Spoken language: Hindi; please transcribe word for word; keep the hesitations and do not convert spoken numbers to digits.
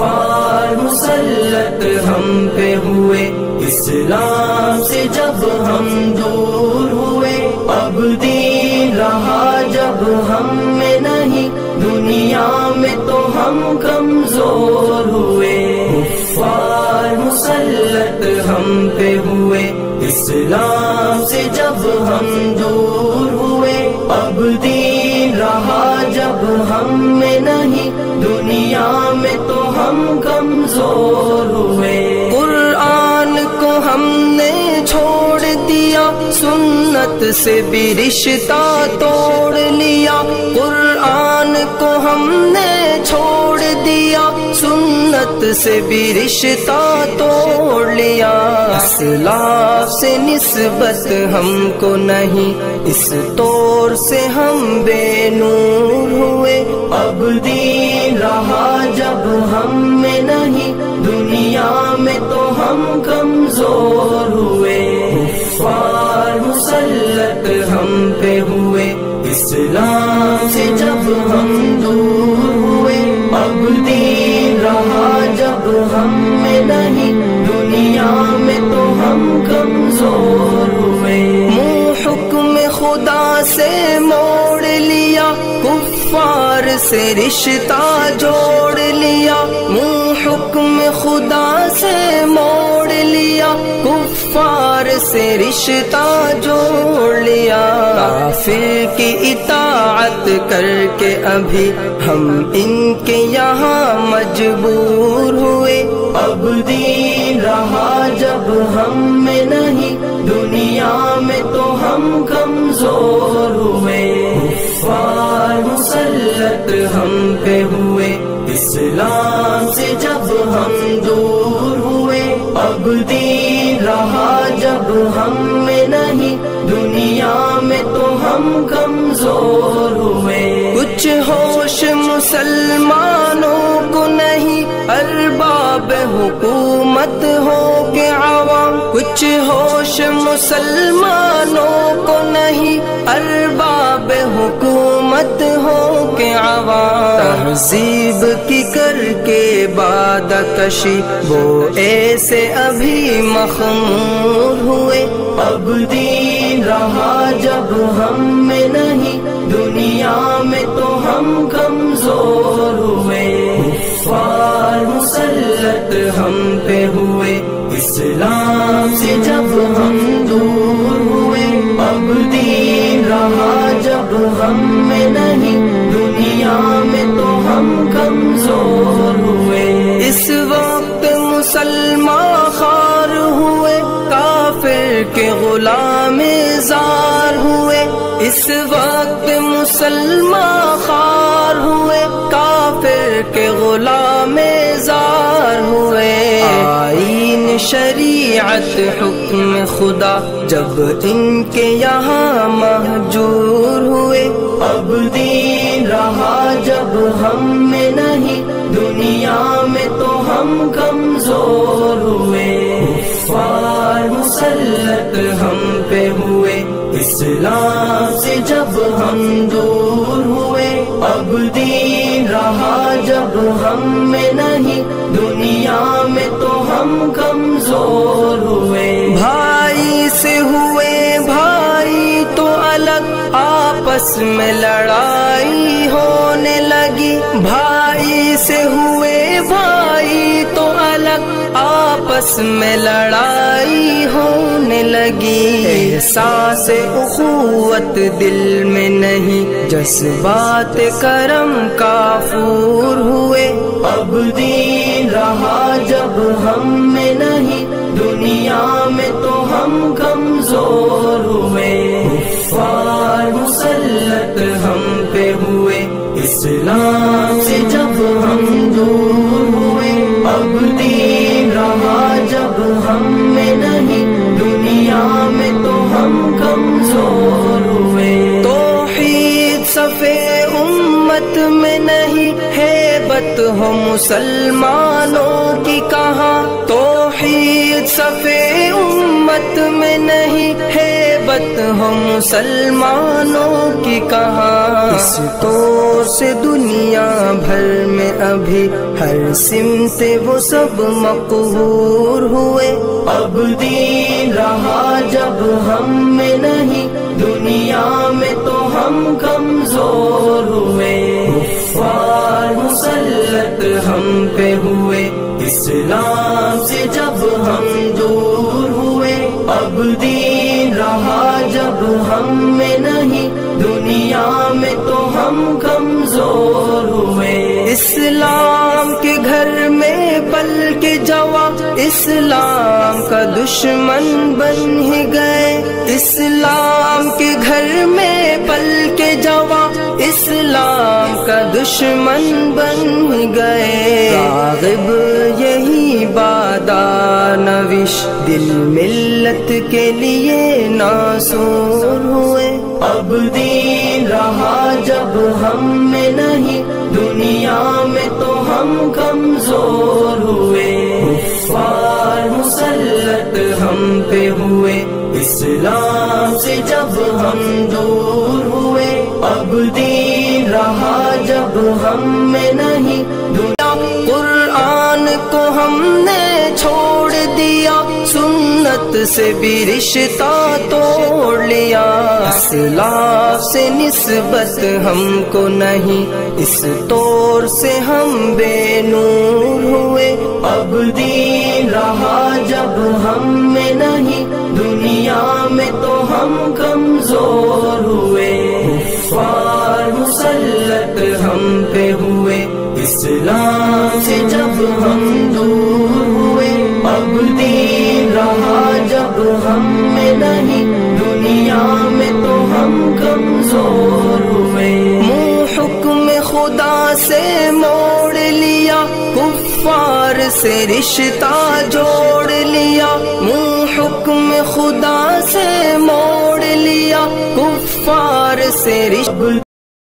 कुफार मुसल्लत हम पे हुए, इस्लाम से जब हम दूर हुए, अब दीन रहा जब हम में नहीं, दुनिया में तो हम कमजोर हुए। कुफार मुसल्लत हम पे हुए, इस्लाम से जब हम दूर हुए, अब दीन रहा जब हम में नहीं, दुनिया में तो हम कमजोर हुए। कुरान को हमने छोड़ दिया, सुन्नत से भी रिश्ता तोड़ लिया। कुरान को हमने छोड़ दिया, सुन्नत से भी रिश्ता तोड़ लिया। असलाफ से निस्बत हमको नहीं, इस तौर से हम बेनूर हुए। अब दीन रहा जब हम में नहीं, दुनिया में तो हम कमजोर हुए। कुफ्फार मुसल्लत हम पे हुए, इस्लाम से जब हम दूर हुए, अब दीन रहा जब हम में नहीं, दुनिया में तो हम कमजोर हुए। मुँह हुक्म खुदा से मोड़ लिया, कुफ्फार से रिश्ता जोड़ लिया। मुँह हुक्म खुदा से मोड़ लिया, कुफ्फार से रिश्ता जोड़ लिया। काफिर की इताअत करके अभी हम इनके यहाँ मजबूर हुए। अब दीन रहा जब हम में नहीं, दुनिया में तो हम कमजोर हुए। कुफ्फार मुसल्लत हम पे हुए, इस्लाम से जब हम दूर हुए, अब दीन रहा जब हम में नहीं, दुनिया में तो हम कमजोर हुए। कुछ होश मुसलमानों को नहीं, अरबाब हुकूमत हो के आवाम। कुछ होश मुसलमानों को नहीं, अरबाब हुकूमत हो के आवाम। तहजीब की करके बादा कशी, वो ऐसे अभी मखमूर हुए। अब दीन रहा जब हम में नहीं, दुनिया में तो हम कमजोर हुए। कुफ्फार मुसल्लत हम पे हुए, इस्लाम से जब हम दूर हुए, अब दीन रहा जब हम में नहीं, दुनिया में तो हम कमजोर हुए। इस वक्त मुसलमान खार हुए, काफिर के गुलाम जार हुए। इस वक्त मुसलमान खार हुए, काफिर के गुलाम जार हुए। आईन शरीयत हुक्म खुदा जब इनके यहाँ महजूर हुए। अब दीन रहा जब हम में नहीं, दुनिया में तो हम कमजोर हुए। कुफ्फार मुसल्लत हम पे हुए, इस्लाम से जब हम दूर हुए, अब दीन रहा जब हम में नहीं, दुनिया में तो हम कमजोर हुए। भाई से हुए भाई तो अलग, आपस में लड़ाई होने लगी। भाई से हुए भाई तो अलग, आपस में लड़ाई होने लगी। एहसास उखुवत दिल में नहीं, जज्बात करम काफूर हुए। अब दीन रहा जब हम में नहीं, दुनिया में तो हम कमजोर हुए। कुफ्फार मुसल्लत हम पे हुए, इस्लाम से जब हम दूर हुए, अब दीन रहा जब हम में नहीं, दुनिया में तो हम कमजोर हुए। तौहीद सफे उम्मत में नहीं, हैबत हो मुसलमानों की कहाँ। तौहीद सफे उम्मत गुर्बत में नहीं है बत हम मुसलमानों की कहाँ। इस तौर से दुनिया भर में अभी हर सिमत वो सब मकहूर हुए। अब दीन रहा जब हम में नहीं, दुनिया में तो हम कमजोर हुए। कुफ्फार मुसल्लत हम पे हुए, इस्लाम से जब हम दूर हुए। अब दीन रहा जब हम में नहीं, दुनिया में तो हम कमजोर हुए। इस्लाम के घर में पल के जवा इस्लाम का दुश्मन बन ही गए। इस्लाम के घर में पल के जवा इस्लाम का दुश्मन बन ही गए। राग़िब यही बादानविश दिल मिल्लत के लिए नासूर हुए। अब दीन रहा जब हम में नहीं, दुनिया में तो हम कमजोर हुए। कुफ्फार मुसल्लत हम पे हुए, इस्लाम से जब हम दूर हुए। अब दीन रहा जब हम में नहीं, दुनिया कुरान को हमने छोड़ दिया, सुन्नत से भी रिश्ता तोड़ लिया। इस्लाम से निस्बत हमको नहीं, इस तौर से हम बेनूर हुए। अब दीन रहा जब हम में नहीं, दुनिया में तो हम कमजोर हुए। कुफ्फार मुसल्लत हम पे हुए, इस्लाम से जब हम दूर हुए। अब दीन रहा जब हम में नहीं, दुनिया में तो हम कमजोर हुए। मुँह हुक्म खुदा से मोड़ लिया, कुफ्फार से रिश्ता जोड़ लिया। मुँह हुक्म खुदा से मोड़ लिया, कुफ्फार से रिश्ता।